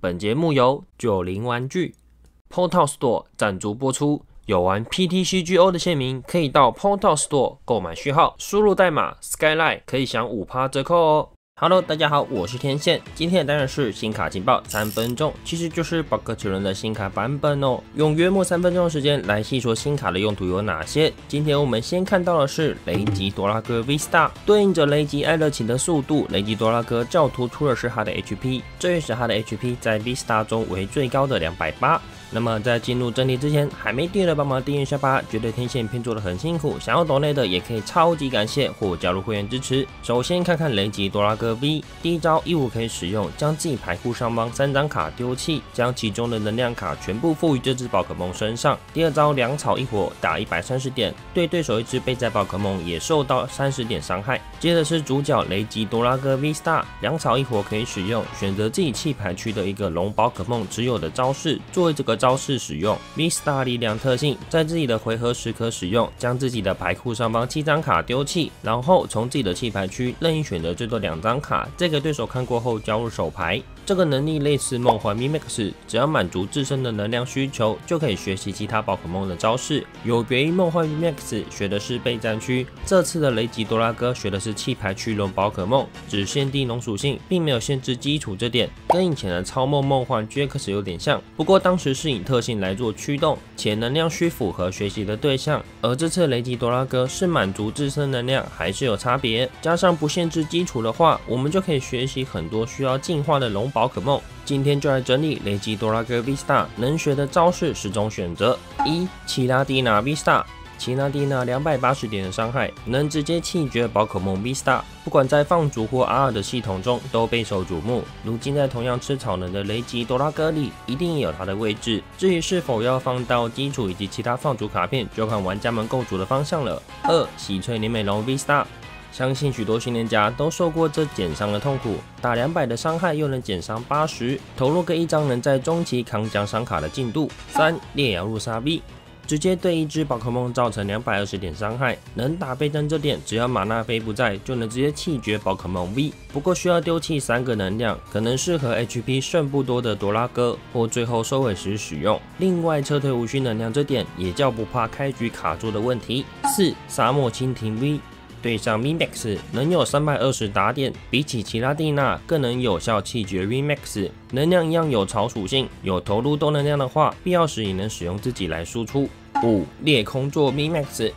本节目由90玩具 PoTown Store 赞助播出。有玩 PTCGO 的县民可以到 PoTown Store 购买序号，输入代码 SkyLine 可以享5%折扣哦。Hello， 大家好，我是天线。今天的单元是新卡情报3分钟，其实就是宝可齿轮的新卡版本哦。用约莫3分钟的时间来细说新卡的用途有哪些。今天我们先看到的是雷吉多拉哥 VSTAR， 对应着雷吉艾勒奇的速度，雷吉多拉哥教徒出的是他的 HP， 这也使他的 HP 在 VSTAR 中为最高的280。那么在进入正题之前，还没订阅的帮忙订阅一下吧，觉得天线片做的很辛苦，想要抖内的也可以超级感谢或加入会员支持。首先看看雷吉多拉哥 V， 第一招1/5可以使用，将自己牌库上方3张卡丢弃，将其中的能量卡全部赋予这只宝可梦身上。第二招2草1火打130点，对对手一只备战宝可梦也受到30点伤害。接着是主角雷吉多拉哥 VSTAR， 2草1火可以使用，选择自己弃牌区的一个龙宝可梦持有的招式作为这个招式使用。 VSTAR 力量特性，在自己的回合时可使用，将自己的牌库上方7张卡丢弃，然后从自己的弃牌区任意选择最多2张卡，再给对手看过后交入手牌。这个能力类似梦幻 VMAX， 只要满足自身的能量需求就可以学习其他宝可梦的招式。有别于梦幻 VMAX 学的是备战区，这次的雷吉多拉哥学的是弃牌区龙宝可梦，只限定龙属性，并没有限制基础，这点跟以前的超梦幻 GX 有点像，不过当时是以特性来做驱动，且能量需符合学习的对象，而这次雷吉多拉哥是满足自身能量还是有差别，加上不限制基础的话，我们就可以学习很多需要进化的龙宝可梦。今天就来整理雷吉多拉哥 VSTAR 能学的招式10种选择。1. 奇拉蒂娜 VSTAR， 奇拉蒂娜280点的伤害，能直接气绝宝可梦 VSTAR， 不管在放逐或 R 的系统中都备受瞩目。如今在同样吃草能的雷吉多拉哥里，一定也有它的位置。至于是否要放到基础以及其他放逐卡片，就看玩家们构筑的方向了。2. 喜翠林美容 VSTAR，相信许多训练家都受过这减伤的痛苦，打200的伤害又能减伤80，投入个1张能在中期扛将伤卡的进度。3. 烈阳入沙 V， 直接对一只宝可梦造成220点伤害，能打倍增这点，只要马纳菲不在就能直接气绝宝可梦 V， 不过需要丢弃3个能量，可能适合 HP 剩不多的多拉哥或最后收尾时使用。另外撤退无需能量这点也叫不怕开局卡住的问题。4. 沙漠蜻蜓 V，对上 VMAX 能有320打点，比起奇拉蒂娜更能有效气绝 VMAX， 能量一样有草属性，有投入多能量的话，必要时也能使用自己来输出。5. 裂空座 VMAX，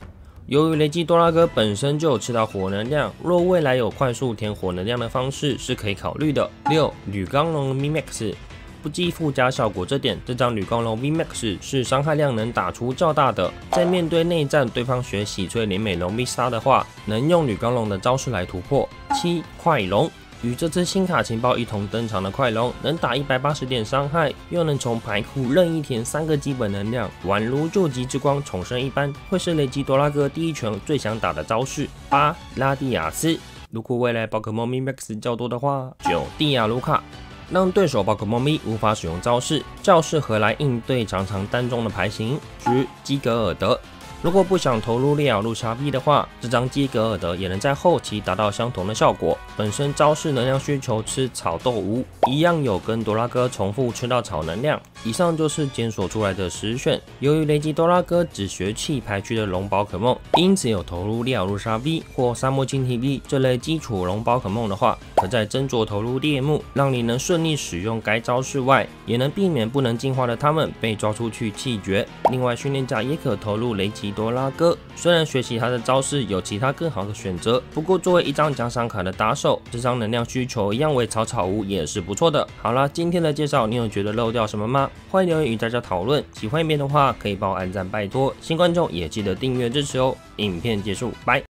由于雷吉多拉哥本身就有吃到火能量，若未来有快速填火能量的方式是可以考虑的。6. 铝钢龙 VMAX，不计附加效果这点，这张铝钢龙 VMAX 是伤害量能打出较大的。在面对内战对方学喜翠林美龙 VSTAR 的话，能用铝钢龙的招式来突破。7. 快龙，与这次新卡情报一同登场的快龙，能打180点伤害，又能从牌库任意填3个基本能量，宛如救急之光重生一般，会是雷吉多拉哥第一拳最想打的招式。8. 拉蒂亚斯，如果未来宝可梦 VMAX 较多的话。9. 蒂亚卢卡，让对手宝可梦 V 无法使用招式，较适合来应对常常单中的牌型。10. 基格尔德，如果不想投入烈咬路杀 V 的话，这张基格尔德也能在后期达到相同的效果。本身招式能量需求吃草豆无，一样有跟多拉哥重复吃到草能量。以上就是检索出来的10选。由于雷吉多拉哥只学弃牌区的龙宝可梦，因此有投入烈咬路杀 V 或沙漠蜻蜓 V 这类基础龙宝可梦的话，可在斟酌投入猎木，让你能顺利使用该招式外，也能避免不能进化的他们被抓出去气绝。另外，训练家也可投入雷吉多拉哥，虽然学习他的招式有其他更好的选择，不过作为1张奖赏卡的打手，这张能量需求一样为草草屋也是不错的。好啦，今天的介绍你有觉得漏掉什么吗？欢迎留言与大家讨论，喜欢影片的话可以帮我按赞拜托，新观众也记得订阅支持哦。影片结束，拜。